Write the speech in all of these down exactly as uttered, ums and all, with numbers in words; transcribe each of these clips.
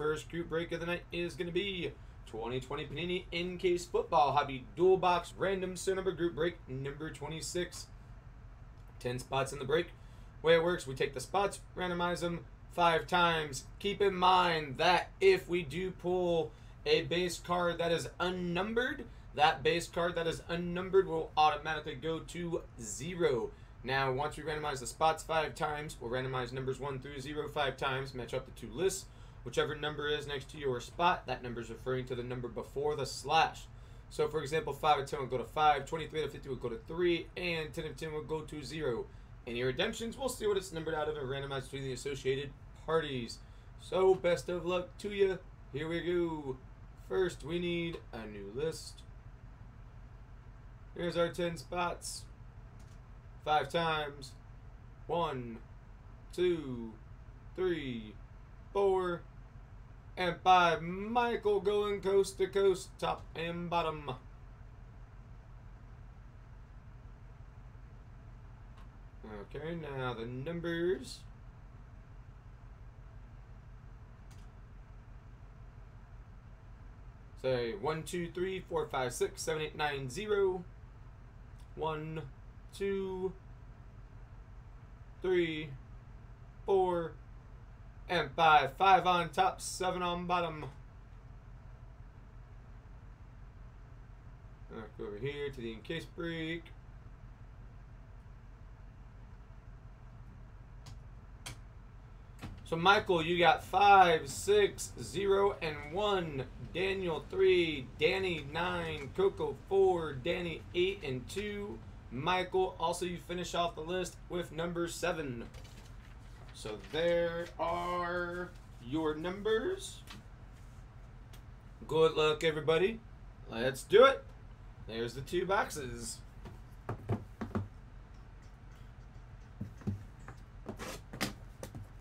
First group break of the night is going to be twenty twenty Panini in-case football hobby dual box random serial number group break number twenty-six. ten spots in the break. The way it works, we take the spots, randomize them five times. Keep in mind that if we do pull a base card that is unnumbered, that base card that is unnumbered will automatically go to zero. Now, once we randomize the spots five times, we'll randomize numbers one through zero five times, match up the two lists. Whichever number is next to your spot, that number is referring to the number before the slash. So, for example, five of ten will go to five, twenty-three out of fifty will go to three, and ten of ten will go to zero. Any redemptions, we'll see what it's numbered out of and randomized between the associated parties. So, best of luck to you. Here we go. First, we need a new list. Here's our ten spots. Five times. One, two, three, four, and five. Michael going coast to coast, top and bottom. Okay, now the numbers. Say one, two, three, four, five, six, seven, eight, nine, zero. One, two, three, four, and five. Five on top, seven on bottom. All right, go over here to the in-case break. So Michael, you got five, six, zero, and one. Daniel, three. Danny, nine. Coco, four. Danny, eight, and two. Michael, also you finish off the list with number seven. So there are your numbers. Good luck, everybody. Let's do it. There's the two boxes.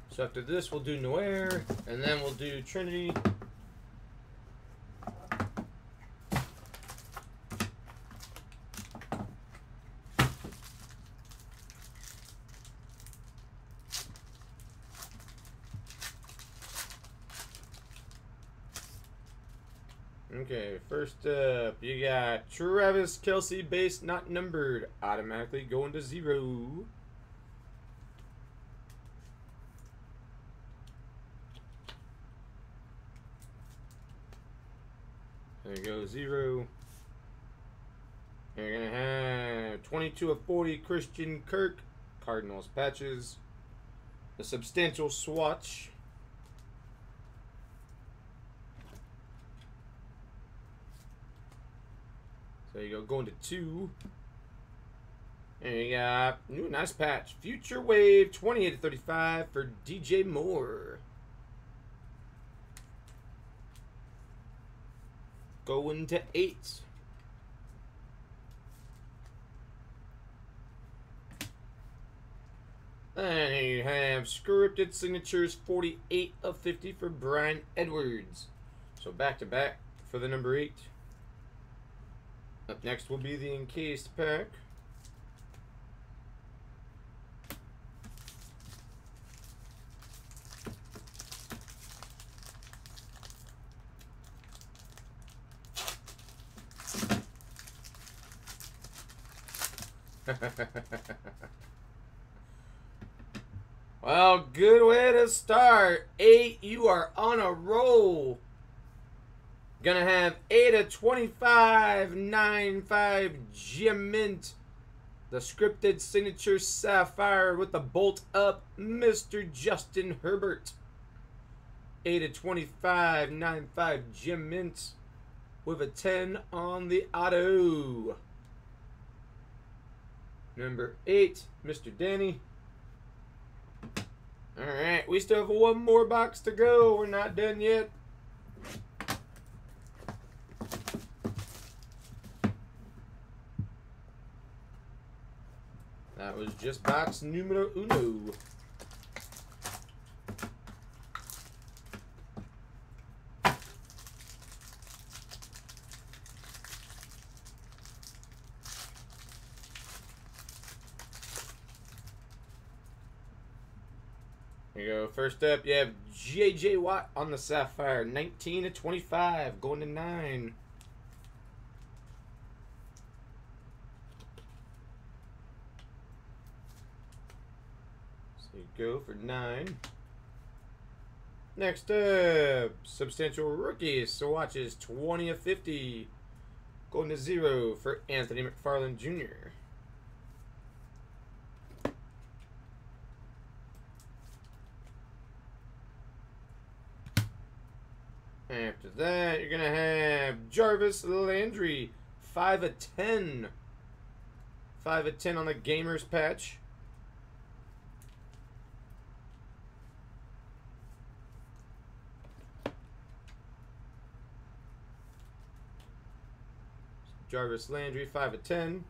So after this, we'll do Noir, and then we'll do Trinity. Okay, first up, you got Travis Kelsey, base not numbered, automatically going to zero. There you go, zero. And you're going to have twenty-two of forty Christian Kirk, Cardinals patches, the substantial swatch. So you go, going to two. And you got, ooh, nice patch. Future Wave, twenty-eight of thirty-five for D J Moore. Going to eight. Then you have scripted signatures, forty-eight of fifty for Brian Edwards. So back to back for the number eight. Up next will be the encased pack. Well, good way to start. Eight, you are on a roll. Gonna have eight of twenty-five, nine five Gem Mint, the scripted signature sapphire with the bolt up, Mister Justin Herbert. eight of twenty-five, nine five Gem Mint with a ten on the auto. Number eight, Mister Danny. All right, we still have one more box to go. We're not done yet. That was just box numero uno. Here you go. First up, you have J J Watt on the Sapphire, nineteen of twenty-five, going to nine. So you go for nine. Next up, substantial rookies, swatches, twenty of fifty, going to zero for Anthony McFarland Junior After that, you're going to have Jarvis Landry, five of ten. five of ten on the Gamers patch. Jarvis Landry, five of ten.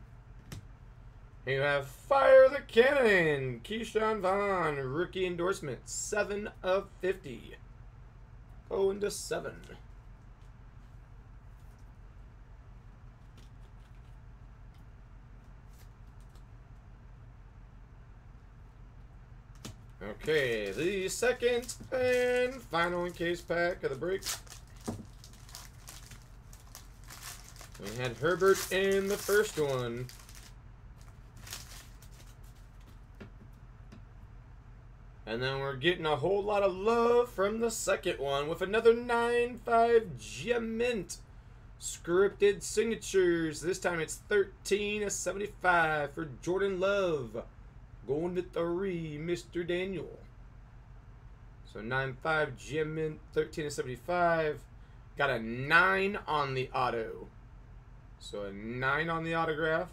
And you have Fire the Cannon, Keyshawn Vaughn, rookie endorsement, seven of fifty. Oh, and a seven. Okay, the second and final in-case pack of the break. We had Herbert in the first one. And then we're getting a whole lot of love from the second one with another nine five gem mint scripted signatures. This time it's thirteen of seventy-five for Jordan Love. Going to three, Mister Daniel. So nine five gem mint, thirteen of seventy-five. Got a nine on the auto. So a nine on the autograph.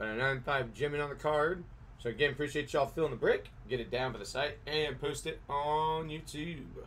And a nine five gem on the card. So again, appreciate y'all filling the break. Get it down for the site and post it on YouTube.